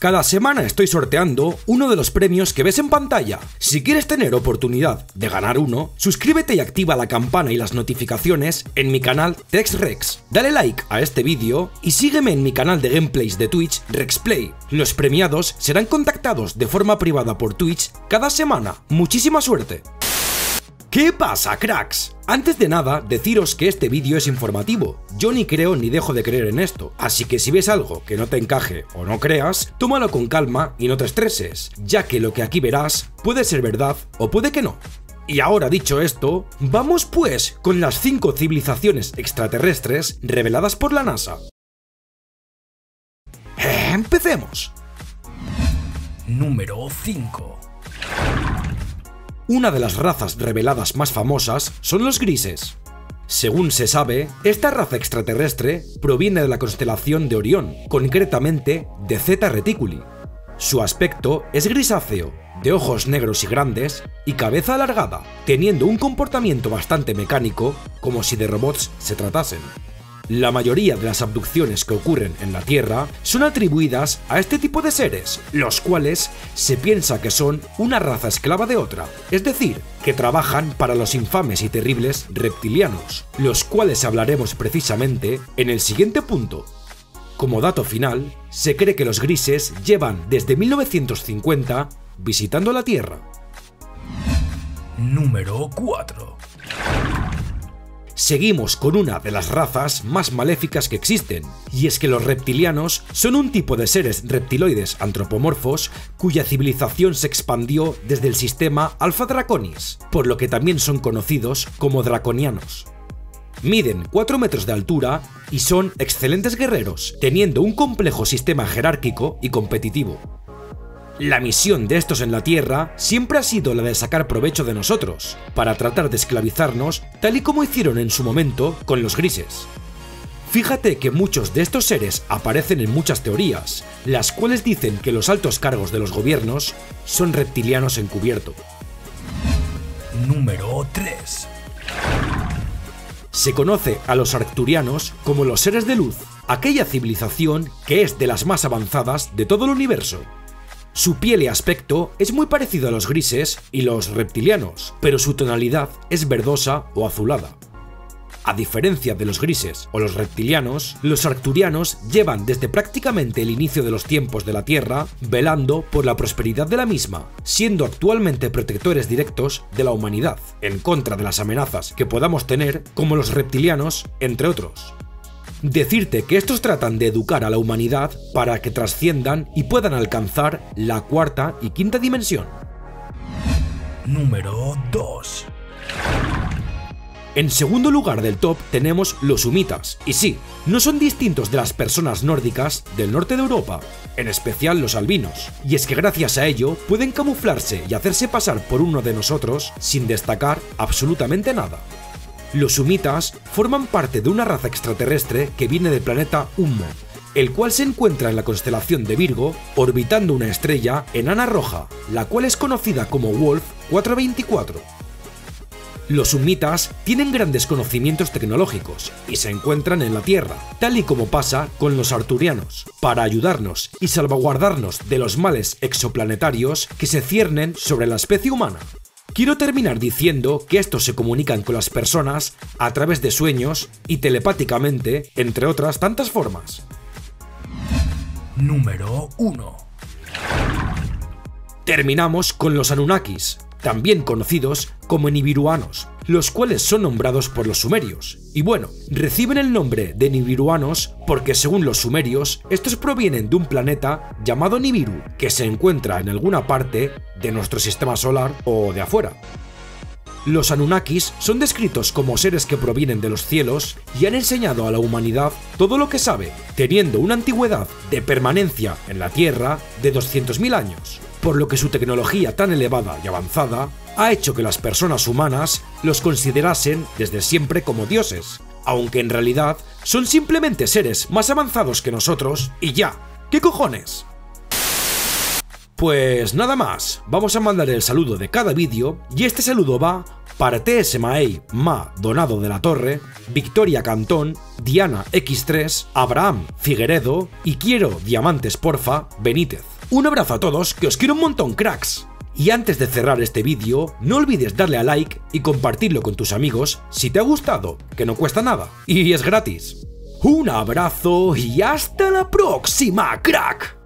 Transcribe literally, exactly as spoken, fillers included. Cada semana estoy sorteando uno de los premios que ves en pantalla. Si quieres tener oportunidad de ganar uno, suscríbete y activa la campana y las notificaciones en mi canal TexRex. Dale like a este vídeo y sígueme en mi canal de gameplays de Twitch RexPlay. Los premiados serán contactados de forma privada por Twitch cada semana. ¡Muchísima suerte! ¿Qué pasa, cracks? Antes de nada, deciros que este vídeo es informativo. Yo ni creo ni dejo de creer en esto, así que si ves algo que no te encaje o no creas, tómalo con calma y no te estreses, ya que lo que aquí verás puede ser verdad o puede que no. Y ahora dicho esto, vamos pues con las cinco civilizaciones extraterrestres reveladas por la NASA. ¡Empecemos! Número cinco. Una de las razas reveladas más famosas son los grises. Según se sabe, esta raza extraterrestre proviene de la constelación de Orión, concretamente de Zeta Reticuli. Su aspecto es grisáceo, de ojos negros y grandes y cabeza alargada, teniendo un comportamiento bastante mecánico, como si de robots se tratasen. La mayoría de las abducciones que ocurren en la Tierra son atribuidas a este tipo de seres, los cuales se piensa que son una raza esclava de otra, es decir, que trabajan para los infames y terribles reptilianos, los cuales hablaremos precisamente en el siguiente punto. Como dato final, se cree que los grises llevan desde mil novecientos cincuenta visitando la Tierra. Número cuatro. Seguimos con una de las razas más maléficas que existen, y es que los reptilianos son un tipo de seres reptiloides antropomorfos cuya civilización se expandió desde el sistema Alpha Draconis, por lo que también son conocidos como draconianos. Miden cuatro metros de altura y son excelentes guerreros, teniendo un complejo sistema jerárquico y competitivo. La misión de estos en la Tierra siempre ha sido la de sacar provecho de nosotros, para tratar de esclavizarnos tal y como hicieron en su momento con los grises. Fíjate que muchos de estos seres aparecen en muchas teorías, las cuales dicen que los altos cargos de los gobiernos son reptilianos encubierto. Número tres. Se conoce a los Arcturianos como los seres de luz, aquella civilización que es de las más avanzadas de todo el universo. Su piel y aspecto es muy parecido a los grises y los reptilianos, pero su tonalidad es verdosa o azulada. A diferencia de los grises o los reptilianos, los arcturianos llevan desde prácticamente el inicio de los tiempos de la Tierra velando por la prosperidad de la misma, siendo actualmente protectores directos de la humanidad, en contra de las amenazas que podamos tener como los reptilianos, entre otros. Decirte que estos tratan de educar a la humanidad para que trasciendan y puedan alcanzar la cuarta y quinta dimensión. Número dos. En segundo lugar del top tenemos los Ummitas, y sí, no son distintos de las personas nórdicas del norte de Europa, en especial los albinos, y es que gracias a ello pueden camuflarse y hacerse pasar por uno de nosotros sin destacar absolutamente nada. Los Ummitas forman parte de una raza extraterrestre que viene del planeta Ummo, el cual se encuentra en la constelación de Virgo orbitando una estrella enana roja, la cual es conocida como Wolf cuatrocientos veinticuatro. Los Ummitas tienen grandes conocimientos tecnológicos y se encuentran en la Tierra, tal y como pasa con los arturianos, para ayudarnos y salvaguardarnos de los males exoplanetarios que se ciernen sobre la especie humana. Quiero terminar diciendo que estos se comunican con las personas a través de sueños y telepáticamente, entre otras tantas formas. Número uno. Terminamos con los Anunnakis, también conocidos como nibiruanos, los cuales son nombrados por los sumerios. Y bueno, reciben el nombre de nibiruanos porque según los sumerios, estos provienen de un planeta llamado Nibiru, que se encuentra en alguna parte de nuestro sistema solar o de afuera. Los Anunnakis son descritos como seres que provienen de los cielos y han enseñado a la humanidad todo lo que sabe, teniendo una antigüedad de permanencia en la Tierra de doscientos mil años. Por lo que su tecnología tan elevada y avanzada ha hecho que las personas humanas los considerasen desde siempre como dioses, aunque en realidad son simplemente seres más avanzados que nosotros y ya, ¿qué cojones? Pues nada más, vamos a mandar el saludo de cada vídeo y este saludo va Partes Maey Ma Donado de la Torre, Victoria Cantón, Diana equis tres, Abraham Figueredo y Quiero Diamantes Porfa Benítez. Un abrazo a todos, que os quiero un montón, cracks. Y antes de cerrar este vídeo, no olvides darle a like y compartirlo con tus amigos si te ha gustado, que no cuesta nada y es gratis. Un abrazo y hasta la próxima, crack.